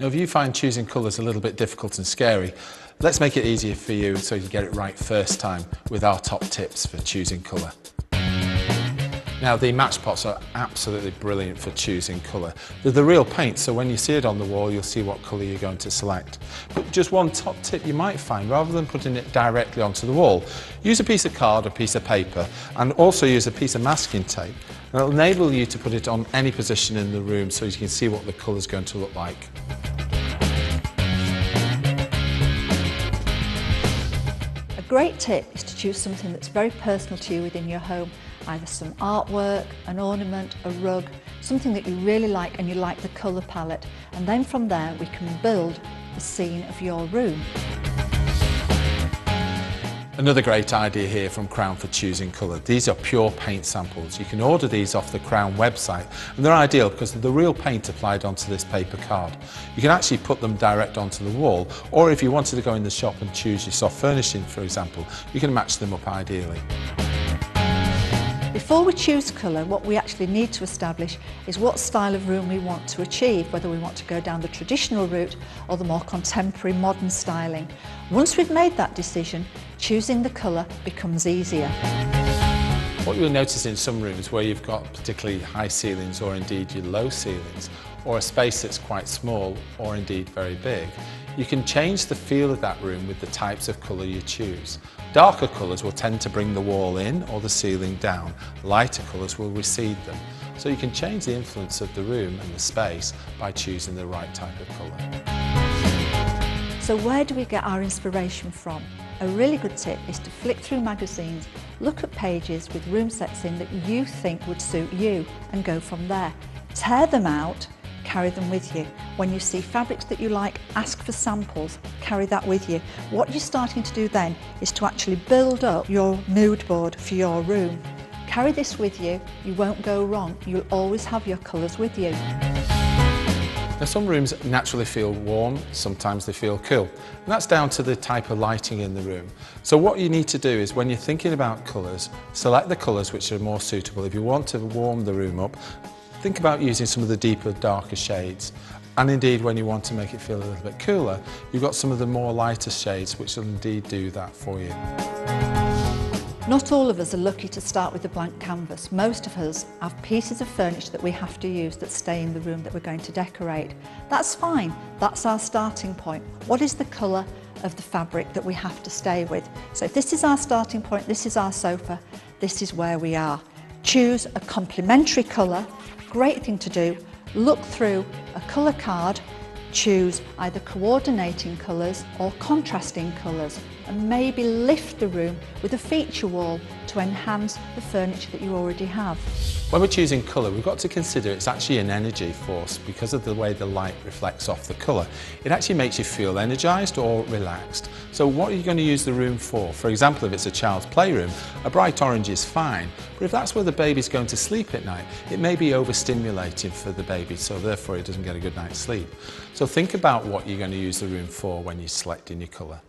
Now, if you find choosing colours a little bit difficult and scary, let's make it easier for you so you get it right first time with our top tips for choosing colour. Now, the match pots are absolutely brilliant for choosing colour. They're the real paint, so when you see it on the wall, you'll see what colour you're going to select. But just one top tip you might find, rather than putting it directly onto the wall, use a piece of card or piece of paper, and also use a piece of masking tape. It'll enable you to put it on any position in the room so you can see what the colour's going to look like. A great tip is to choose something that's very personal to you within your home. Either some artwork, an ornament, a rug, something that you really like and you like the colour palette, and then from there we can build the scene of your room. Another great idea here from Crown for choosing colour. These are pure paint samples. You can order these off the Crown website, and they're ideal because they're the real paint applied onto this paper card. You can actually put them direct onto the wall, or if you wanted to go in the shop and choose your soft furnishing, for example, you can match them up ideally. Before we choose colour, what we actually need to establish is what style of room we want to achieve, whether we want to go down the traditional route or the more contemporary modern styling. Once we've made that decision, choosing the colour becomes easier. What you'll notice in some rooms where you've got particularly high ceilings or indeed your low ceilings, or a space that's quite small or indeed very big, you can change the feel of that room with the types of colour you choose. Darker colours will tend to bring the wall in or the ceiling down. Lighter colours will recede them. So you can change the influence of the room and the space by choosing the right type of colour. So where do we get our inspiration from? A really good tip is to flick through magazines, look at pages with room sets in that you think would suit you and go from there. Tear them out, carry them with you. When you see fabrics that you like, ask for samples, carry that with you. What you're starting to do then is to actually build up your mood board for your room. Carry this with you, you won't go wrong, you'll always have your colours with you. Now, some rooms naturally feel warm, sometimes they feel cool, and that's down to the type of lighting in the room. So what you need to do is, when you're thinking about colours, select the colours which are more suitable. If you want to warm the room up, think about using some of the deeper, darker shades. And indeed, when you want to make it feel a little bit cooler, you've got some of the more lighter shades, which will indeed do that for you. Not all of us are lucky to start with a blank canvas. Most of us have pieces of furniture that we have to use that stay in the room that we're going to decorate. That's fine, that's our starting point. What is the colour of the fabric that we have to stay with? So if this is our starting point, this is our sofa, this is where we are. Choose a complementary colour. Great thing to do, look through a colour card, choose either coordinating colours or contrasting colours, and maybe lift the room with a feature wall to enhance the furniture that you already have. When we're choosing colour, we've got to consider it's actually an energy force because of the way the light reflects off the colour. It actually makes you feel energised or relaxed. So what are you going to use the room for? For example, if it's a child's playroom, a bright orange is fine, but if that's where the baby's going to sleep at night, it may be overstimulating for the baby, so therefore it doesn't get a good night's sleep. So think about what you're going to use the room for when you're selecting your colour.